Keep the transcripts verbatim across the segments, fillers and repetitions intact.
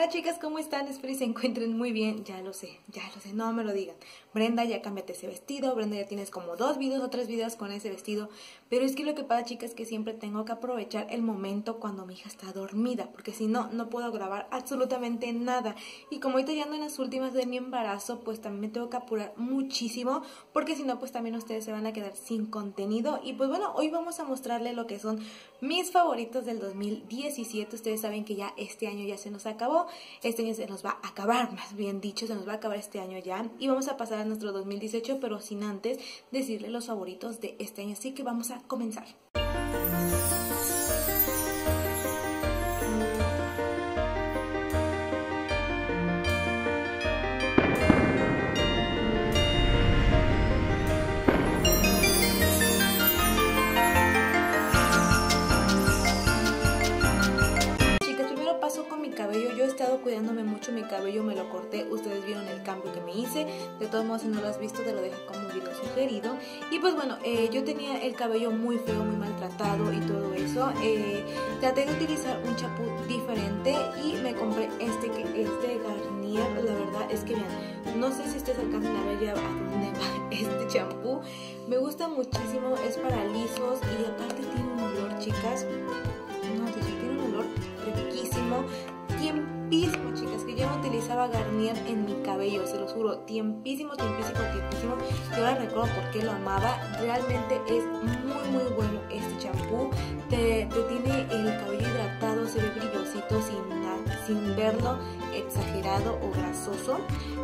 Hola chicas, ¿cómo están? Espero que se encuentren muy bien. Ya lo sé, ya lo sé, no me lo digan. Brenda, ya cámbiate ese vestido. Brenda, ya tienes como dos videos o tres videos con ese vestido. Pero es que lo que pasa, chicas, es que siempre tengo que aprovechar el momento cuando mi hija está dormida, porque si no, no puedo grabar absolutamente nada. Y como ahorita ya ando en las últimas de mi embarazo, pues también me tengo que apurar muchísimo, porque si no, pues también ustedes se van a quedar sin contenido. Y pues bueno, hoy vamos a mostrarles lo que son mis favoritos del dos mil diecisiete. Ustedes saben que ya este año ya se nos acabó. Este año se nos va a acabar, más bien dicho, se nos va a acabar este año ya. Y vamos a pasar a nuestro dos mil dieciocho, pero sin antes decirle los favoritos de este año. Así que vamos a comenzar. Cuidándome mucho mi cabello, me lo corté, ustedes vieron el cambio que me hice. De todos modos, si no lo has visto, te lo dejo como un video sugerido. Y pues bueno, eh, yo tenía el cabello muy feo, muy maltratado y todo eso. eh, traté de utilizar un chapú diferente y me compré este que es de Garnier. La verdad es que vean, no sé si ustedes alcanzan a ver ya a dónde va este champú. Me gusta muchísimo, es para lisos y aparte tiene un olor, chicas, no sé, tiene un olor riquísimo. Tiempísimo, chicas, que yo no utilizaba Garnier en mi cabello, se los juro, tiempísimo, tiempísimo, tiempísimo. Yo ahora recuerdo por qué lo amaba. Realmente es muy, muy bueno este champú. Te, te tiene el cabello hidratado, se ve brillosito sin, sin verlo exagerado o grasoso.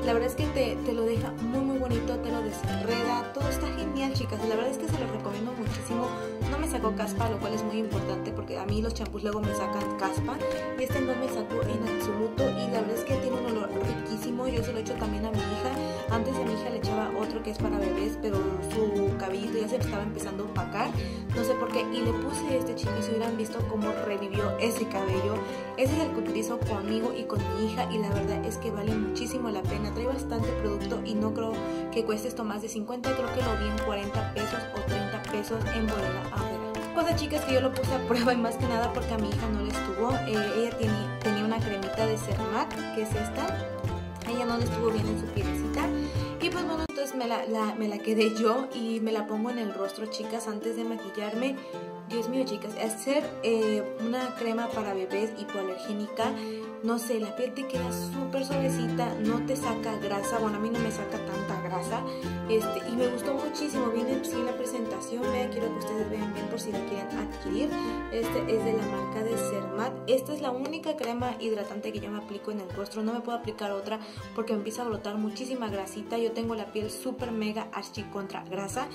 La verdad es que te, te lo deja muy, muy bonito, te lo desenreda, todo está genial, chicas. La verdad es que se lo recomiendo muchísimo. No me sacó caspa, lo cual es muy importante porque a mí los champús luego me sacan caspa, y este no me sacó en absoluto. Y la verdad es que tiene un olor riquísimo. Yo se lo echo también a mi hija. Antes a mi hija le echaba otro que es para bebés, pero su cabellito ya se estaba empezando a opacar, no sé por qué, y le puse este, chico, y si hubieran visto cómo revivió ese cabello. Ese es el que utilizo conmigo y con mi hija, y la verdad es que vale muchísimo la pena. Trae bastante producto y no creo que cueste esto más de cincuenta, creo que lo vi en cuarenta pesos o treinta pesos en bodega ahora. Cosa, chicas, que yo lo puse a prueba, y más que nada porque a mi hija no le estuvo. Eh, ella tiene, tenía una cremita de Cermac, que es esta. A ella no le estuvo bien en su pielecita. Y pues bueno, entonces me la, la, me la quedé yo y me la pongo en el rostro, chicas, antes de maquillarme. Dios mío, chicas, hacer eh, una crema para bebés hipoalergénica, no sé, la piel te queda súper suavecita, no te saca grasa. Bueno, a mí no me saca tanta grasa. Este, y me gustó muchísimo. Viene así la presentación, vean, quiero que ustedes vean bien por si la quieren adquirir. Este es de la marca de Cermac. Esta es la única crema hidratante que yo me aplico en el rostro. No me puedo aplicar otra porque me empieza a brotar muchísima grasita. Yo tengo la piel súper mega archi contra grasa.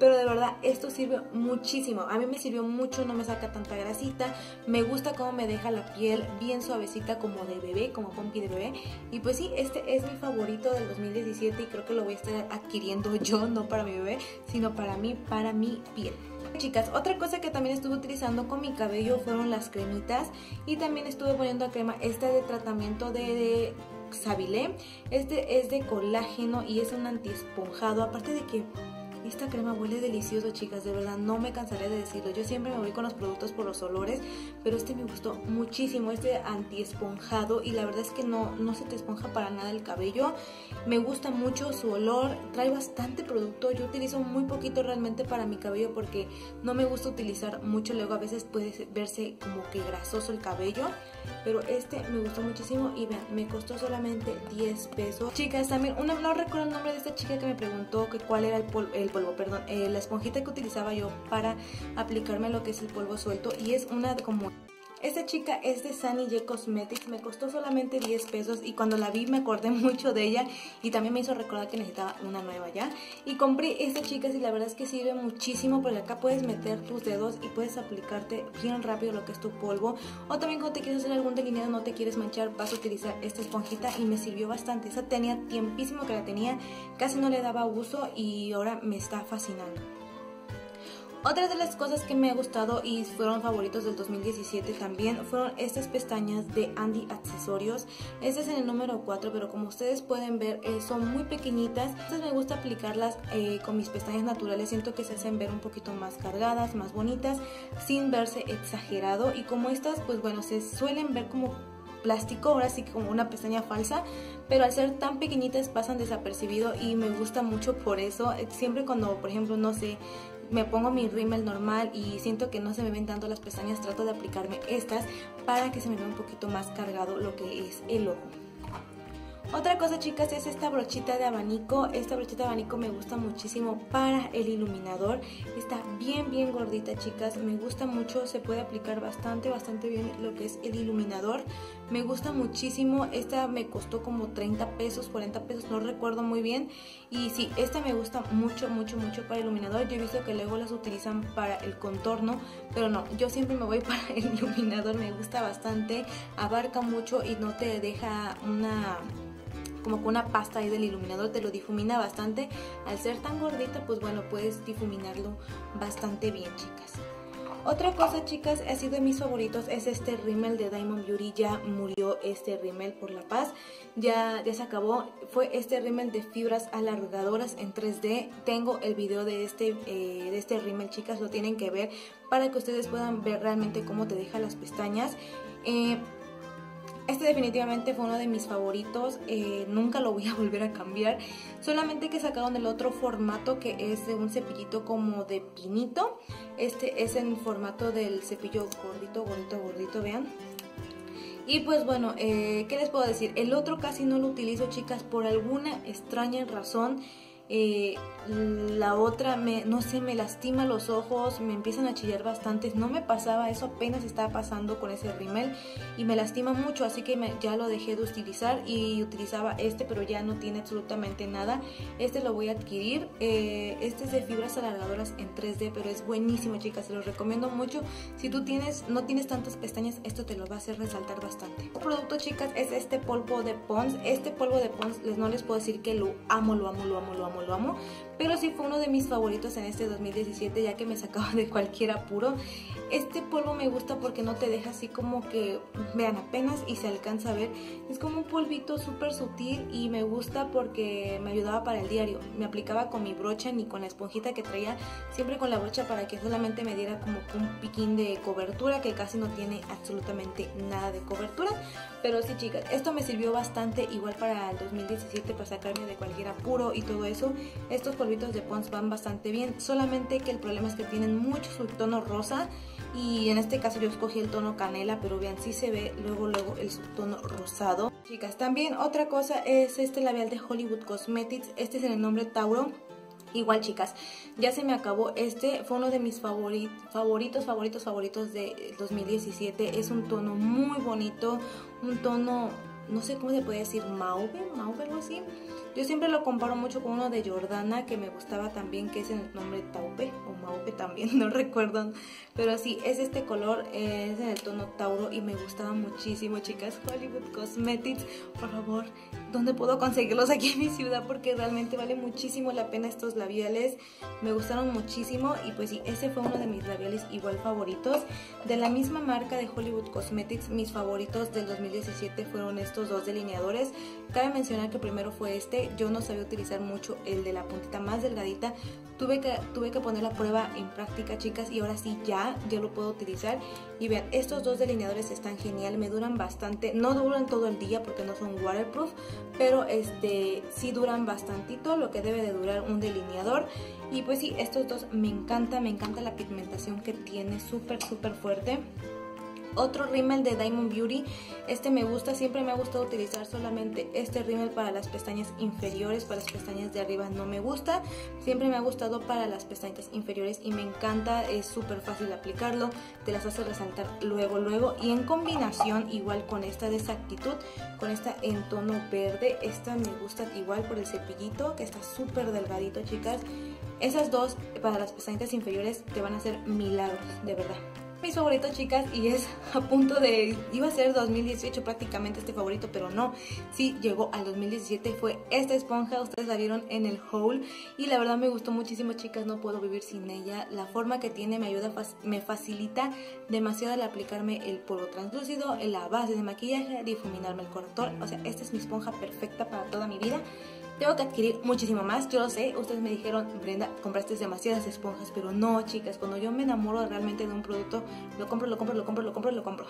Pero de verdad, esto sirve muchísimo. A mí me sirvió mucho, no me saca tanta grasita. Me gusta cómo me deja la piel bien suavecita, como de bebé, como pompi de bebé. Y pues sí, este es mi favorito del dos mil diecisiete y creo que lo voy a estar adquiriendo yo, no para mi bebé, sino para mí, para mi piel. Chicas, otra cosa que también estuve utilizando con mi cabello fueron las cremitas, y también estuve poniendo a crema esta de tratamiento de... de Savile. Este es de colágeno y es un antiesponjado, aparte de que esta crema huele delicioso, chicas, de verdad no me cansaré de decirlo. Yo siempre me voy con los productos por los olores, pero este me gustó muchísimo, este antiesponjado, y la verdad es que no, no se te esponja para nada el cabello. Me gusta mucho su olor, trae bastante producto. Yo utilizo muy poquito realmente para mi cabello porque no me gusta utilizar mucho, luego a veces puede verse como que grasoso el cabello, pero este me gustó muchísimo. Y vean, me costó solamente diez pesos. Chicas, también, una, no recuerdo el nombre de esta chica que me preguntó que cuál era el polvo, el polvo, perdón, eh, la esponjita que utilizaba yo para aplicarme lo que es el polvo suelto, y es una como... Esta chica es de Sunny G Cosmetics, me costó solamente diez pesos, y cuando la vi me acordé mucho de ella y también me hizo recordar que necesitaba una nueva ya. Y compré esta, chicas, y la verdad es que sirve muchísimo porque acá puedes meter tus dedos y puedes aplicarte bien rápido lo que es tu polvo. O también cuando te quieres hacer algún delineado, no te quieres manchar, vas a utilizar esta esponjita, y me sirvió bastante. Esa tenía tiempísimo que la tenía, casi no le daba uso y ahora me está fascinando. Otra de las cosas que me ha gustado y fueron favoritos del dos mil diecisiete también fueron estas pestañas de Andy Accesorios. Este es en el número cuatro, pero como ustedes pueden ver, eh, son muy pequeñitas. Entonces me gusta aplicarlas eh, con mis pestañas naturales. Siento que se hacen ver un poquito más cargadas, más bonitas, sin verse exagerado. Y como estas, pues bueno, se suelen ver como plástico, ahora sí que como una pestaña falsa, pero al ser tan pequeñitas pasan desapercibido y me gusta mucho por eso. Siempre cuando, por ejemplo, no sé, me pongo mi rímel normal y siento que no se me ven tanto las pestañas, trato de aplicarme estas para que se me vea un poquito más cargado lo que es el ojo. Otra cosa, chicas, es esta brochita de abanico. Esta brochita de abanico me gusta muchísimo para el iluminador. Está bien, bien gordita, chicas. Me gusta mucho. Se puede aplicar bastante, bastante bien lo que es el iluminador. Me gusta muchísimo. Esta me costó como treinta pesos, cuarenta pesos, no recuerdo muy bien. Y sí, esta me gusta mucho, mucho, mucho para el iluminador. Yo he visto que luego las utilizan para el contorno, pero no, yo siempre me voy para el iluminador. Me gusta bastante, abarca mucho y no te deja una... como con una pasta ahí del iluminador, te lo difumina bastante. Al ser tan gordita, pues bueno, puedes difuminarlo bastante bien, chicas. Otra cosa, chicas, ha sido de mis favoritos, es este rímel de Diamond Beauty. Ya murió este rímel por la paz, ya, ya se acabó. Fue este rímel de fibras alargadoras en tres D. Tengo el video de este, eh, de este rímel, chicas, lo tienen que ver para que ustedes puedan ver realmente cómo te deja las pestañas. Eh... Este definitivamente fue uno de mis favoritos, eh, nunca lo voy a volver a cambiar, solamente que sacaron el otro formato que es de un cepillito como de pinito. Este es en formato del cepillo gordito, gordito, gordito, vean. Y pues bueno, eh, ¿qué les puedo decir? El otro casi no lo utilizo, chicas, por alguna extraña razón. Eh, la otra, me, no sé, me lastima los ojos, me empiezan a chillar bastante. No me pasaba, eso apenas estaba pasando con ese rímel y me lastima mucho, así que me, ya lo dejé de utilizar y utilizaba este, pero ya no tiene absolutamente nada. Este lo voy a adquirir, eh, este es de fibras alargadoras en tres D, pero es buenísimo, chicas, se los recomiendo mucho. Si tú tienes, no tienes tantas pestañas, esto te lo va a hacer resaltar bastante. Otro producto, chicas, es este polvo de Pons. Este polvo de Pons, les, no les puedo decir que lo amo, lo amo, lo amo, lo amo lo amo, pero sí fue uno de mis favoritos en este dos mil diecisiete, ya que me sacaba de cualquier apuro. Este polvo me gusta porque no te deja así como que, vean, apenas y se alcanza a ver, es como un polvito súper sutil y me gusta porque me ayudaba para el diario. Me aplicaba con mi brocha ni con la esponjita que traía, siempre con la brocha para que solamente me diera como un piquín de cobertura, que casi no tiene absolutamente nada de cobertura. Pero sí, chicas, esto me sirvió bastante igual para el dos mil diecisiete, para sacarme de cualquier apuro y todo eso. Estos polvitos de Pons van bastante bien, solamente que el problema es que tienen mucho subtono rosa, y en este caso yo escogí el tono canela, pero vean, sí se ve luego luego el subtono rosado. Chicas, también otra cosa es este labial de Hollywood Cosmetics. Este es en el nombre Tauro. Igual, chicas, ya se me acabó este, fue uno de mis favoritos, favoritos, favoritos, favoritos de dos mil diecisiete. Es un tono muy bonito, un tono, no sé cómo se puede decir, mauve, mauve, algo así. Yo siempre lo comparo mucho con uno de Jordana, que me gustaba también, que es en el nombre Taupe o Maupe también, no recuerdo. Pero sí, es este color, es en el tono Tauro y me gustaba muchísimo, chicas. Hollywood Cosmetics, por favor, ¿dónde puedo conseguirlos aquí en mi ciudad? Porque realmente vale muchísimo la pena estos labiales. Me gustaron muchísimo y pues sí, ese fue uno de mis labiales igual favoritos. De la misma marca de Hollywood Cosmetics, mis favoritos del dos mil diecisiete fueron estos dos delineadores. Cabe mencionar que primero fue este. Yo no sabía utilizar mucho el de la puntita más delgadita, tuve que, tuve que poner la prueba en práctica, chicas, y ahora sí ya, ya lo puedo utilizar. Y vean, estos dos delineadores están genial, me duran bastante, no duran todo el día porque no son waterproof, pero este sí duran bastantito, lo que debe de durar un delineador. Y pues sí, estos dos me encanta, me encanta la pigmentación que tiene, súper súper fuerte. Otro rímel de Diamond Beauty, este me gusta, siempre me ha gustado utilizar solamente este rímel para las pestañas inferiores, para las pestañas de arriba no me gusta, siempre me ha gustado para las pestañas inferiores y me encanta, es súper fácil de aplicarlo, te las hace resaltar luego luego. Y en combinación igual con esta de Exactitud, con esta en tono verde, esta me gusta igual por el cepillito que está súper delgadito, chicas. Esas dos para las pestañas inferiores te van a hacer milagros, de verdad. Mis favoritos, chicas, y es a punto de, iba a ser dos mil dieciocho prácticamente este favorito, pero no, sí llegó al dos mil diecisiete, fue esta esponja. Ustedes la vieron en el haul y la verdad me gustó muchísimo, chicas, no puedo vivir sin ella. La forma que tiene me ayuda, me facilita demasiado al aplicarme el polvo translúcido, la base de maquillaje, difuminarme el corrector. O sea, esta es mi esponja perfecta para toda mi vida. Tengo que adquirir muchísimo más, yo lo sé. Ustedes me dijeron, Brenda, compraste demasiadas esponjas, pero no, chicas, cuando yo me enamoro realmente de un producto, lo compro, lo compro, lo compro, lo compro, lo compro.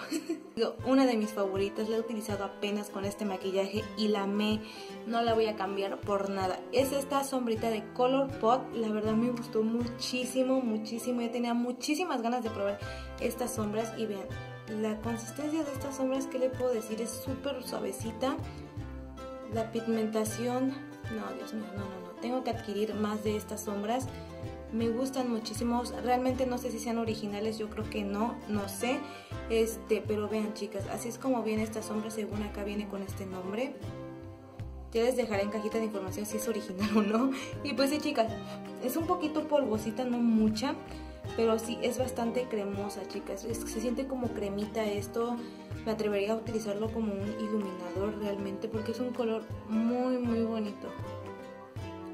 Una de mis favoritas, la he utilizado apenas con este maquillaje y la amé, no la voy a cambiar por nada. Es esta sombrita de Colourpop, la verdad me gustó muchísimo, muchísimo. Yo tenía muchísimas ganas de probar estas sombras y vean, la consistencia de estas sombras, ¿qué le puedo decir? Es súper suavecita. La pigmentación, no, Dios mío, no, no, no. Tengo que adquirir más de estas sombras. Me gustan muchísimo. Realmente no sé si sean originales, yo creo que no, no sé. Este, pero vean, chicas, así es como viene esta sombra, según acá viene con este nombre. Ya les dejaré en cajita de información si es original o no. Y pues sí, chicas, es un poquito polvosita, no mucha, pero sí es bastante cremosa, chicas. Es, se siente como cremita esto. Me atrevería a utilizarlo como un iluminador realmente, porque es un color muy muy bonito.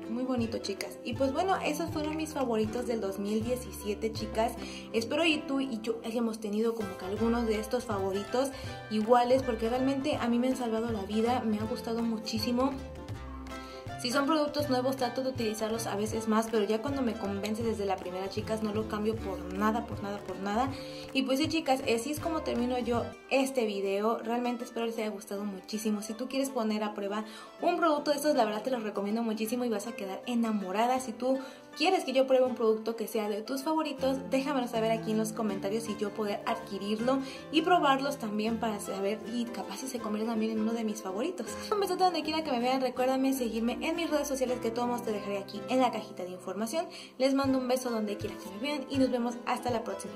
Muy bonito, chicas. Y pues bueno, esos fueron mis favoritos del dos mil diecisiete, chicas. Espero y tú y yo hayamos tenido como que algunos de estos favoritos iguales, porque realmente a mí me han salvado la vida, me ha gustado muchísimo. Si son productos nuevos, trato de utilizarlos a veces más, pero ya cuando me convence desde la primera, chicas, no lo cambio por nada, por nada, por nada. Y pues sí, chicas, así es como termino yo este video. Realmente espero les haya gustado muchísimo. Si tú quieres poner a prueba un producto de estos, la verdad te los recomiendo muchísimo y vas a quedar enamorada. Si tú quieres que yo pruebe un producto que sea de tus favoritos, déjamelo saber aquí en los comentarios y yo poder adquirirlo y probarlos también para saber, y capaz si se convierten también en uno de mis favoritos. Un besote donde quiera que me vean, recuérdame seguirme en en mis redes sociales, que todos te dejaré aquí en la cajita de información. Les mando un beso donde quiera que me vean y nos vemos hasta la próxima.